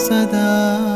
sada